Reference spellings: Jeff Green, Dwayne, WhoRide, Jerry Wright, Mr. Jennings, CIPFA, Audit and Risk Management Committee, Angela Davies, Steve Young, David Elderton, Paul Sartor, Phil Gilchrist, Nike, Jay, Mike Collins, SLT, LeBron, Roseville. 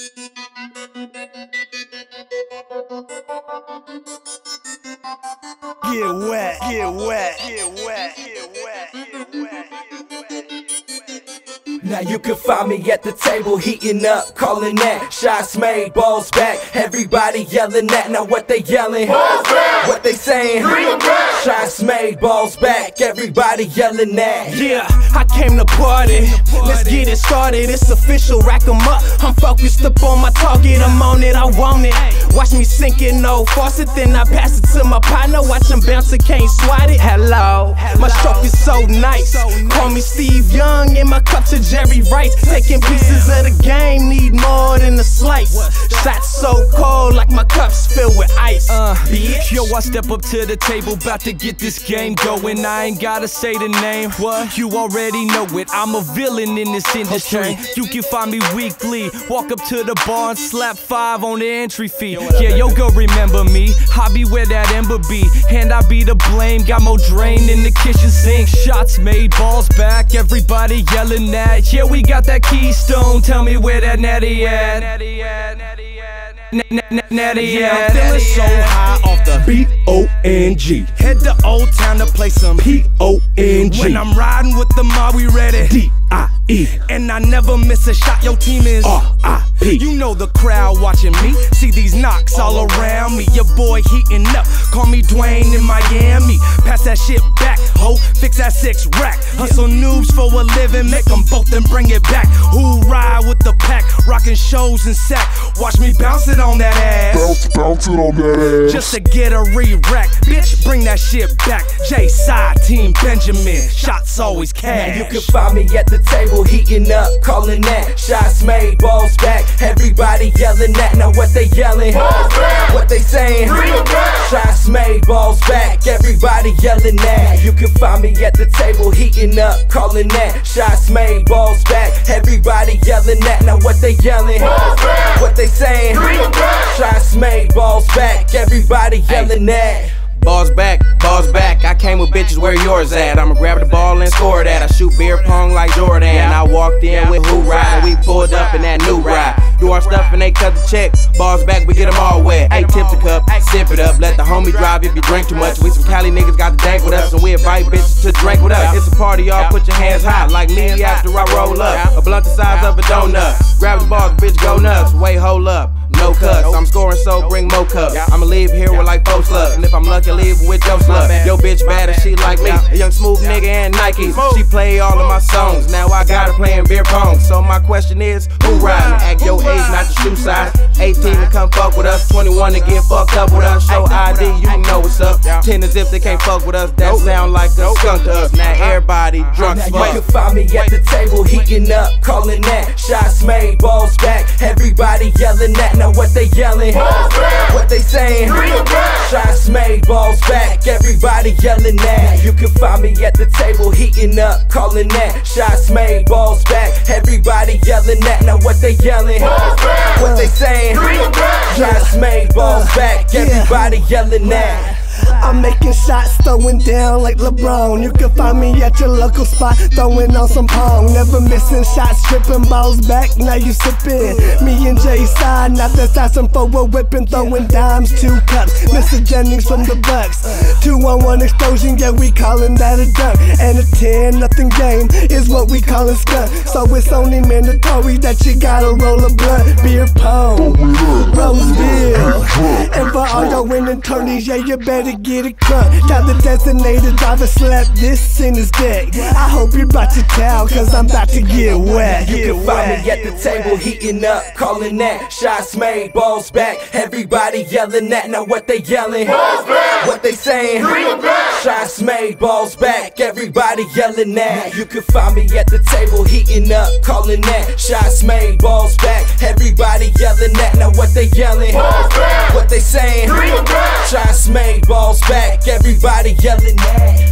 Get wet, get wet, get wet, get wet, get wet, get wet. Now you can find me at the table heating up, calling that shots made, balls back. Everybody yelling that, now what they yelling? Balls back! What they saying? Bring them back! Shots made, balls back. Everybody yelling that. Yeah, I came to party. Let's get it started. It's official. Rack 'em up. I'm focused up on my target. I'm on it. I want it. Watch me sink in no faucet, then I pass it to my partner. Watch him bounce it, can't swat it. Hello, my stroke is so nice. Call me Steve Young, and my cup to Jerry Wright. Taking pieces of the game, need more than a slice. Shots so cold, like my cup's filled with ice. Yo, I step up to the table, bout to get this game going. I ain't gotta say the name, what? You already know it. I'm a villain in this industry. Okay. You can find me weekly. Walk up to the bar and slap 5 on the entry fee. Yeah, yo, girl, remember me. I be where that ember be, and I be to blame. Got more drain in the kitchen sink. Shots made, balls back. Everybody yelling that. Yeah, we got that keystone. Tell me where that natty at. Natty at, natty at, natty at. I'm feeling so high off the B-O-N-G. Head to Old Town to play some P-O-N-G. When I'm riding with the mob, we ready. D-I-E. And I never miss a shot. Your team is R-I-P. You know the crowd watching me. See these knocks all around me. Your boy heating up. Call me Dwayne in Miami. Pass that shit back, ho. Fix that 6 rack. Hustle noobs for a living. Make them both and bring it back. Who ride with the pack? Rocking shows and sack. Watch me bounce it on that ass. Bounce it on that ass. Just to get a re-rack. Bitch, bring that shit back. Jay side, Team Benjamin. Shots always cash. Now you can find me at the table heating up, calling that. Shots made, balls back. Everybody yelling that. Now what they yelling? Balls back! What they saying? Bring them back! Shots made, balls back. Everybody yelling that. You can find me at the table heating up, calling that. Shots made, balls back. Everybody yelling that. Now what they yelling? Balls back! What they saying? Bring them back! Shots made, balls back. Everybody yelling that. Balls back, balls back. I came with bitches where yours at. I'ma grab the ball and score that. I shoot beer pong like Jordan. I walked in with Who Ride. We pulled up in that new ride. Do our stuff and they cut the check. Balls back, we get them all wet. Hey, tip the cup, sip it up. Let the homie drive if you drink too much. We some Cali niggas got the dank with us, and we invite bitches to drink with us. It's a party, y'all put your hands high. Like me after I roll up. A blunt the size of a donut. Grab the balls, bitch, go nuts. Wait, hold up. No cuss, I'm scoring so bring more cups. I'ma leave here with like 4 slugs. And if I'm lucky, leave with your slug. Yo bitch bad as she like me. A young smooth nigga and Nike. She play all of my songs. Now I got her playing beer pong. So my question is, who riding? Act your age, not the shoe size. 18 to come fuck with us, 21 to get fucked up with us. Show ID, you know what's up. 10 as if they can't fuck with us. That sound like a skunk to us. Now everybody drunk as fuck. You can find me at the table heating up, calling that. Shots made, balls back. Everybody yelling that. Now what they yelling? Balls back! What they saying? Bring them back! Shots made, balls back. Everybody yelling that. You can find me at the table heating up, calling that. Shots made, balls back. Everybody yelling that. Now what they yelling? Balls back! What they saying? Bring them back! Shots made, balls back. Everybody yelling that. I'm making shots, throwing down like LeBron. You can find me at your local spot, throwing on some pong. Never missing shots, tripping balls back, now you sipping. Me and Jay side, not the assassin for a whipping. Throwing dimes, 2 cups, Mr. Jennings from the Bucks. 2-on-1 explosion, yeah, we calling that a dunk. And a 10-0 game is what we call a skunk. So it's only mandatory that you gotta roll a blunt. Beer pong, Roseville. And for all your winning attorneys, yeah, you better get a cut. Got the designated driver, slap this in his deck. I hope you brought your towel, cause I'm about to get wet. You can find me at the table heating up, calling that. Shots made, balls back. Everybody yelling that. Now what they yelling? Balls back! What they saying? Bring them back! Shots made, balls back. Everybody yelling that. You can find me at the table heating up, calling that. Shots made, balls back. Everybody yelling that. Now what they yelling? Balls back! What they saying? Bring them back! Shots made, balls back, everybody yelling at.